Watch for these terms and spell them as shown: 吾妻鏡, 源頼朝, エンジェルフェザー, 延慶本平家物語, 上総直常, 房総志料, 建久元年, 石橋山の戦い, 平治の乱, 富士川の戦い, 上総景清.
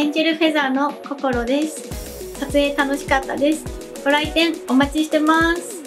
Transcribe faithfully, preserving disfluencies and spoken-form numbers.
エンジェルフェザーの心です。撮影楽しかったです。ご来店お待ちしてます。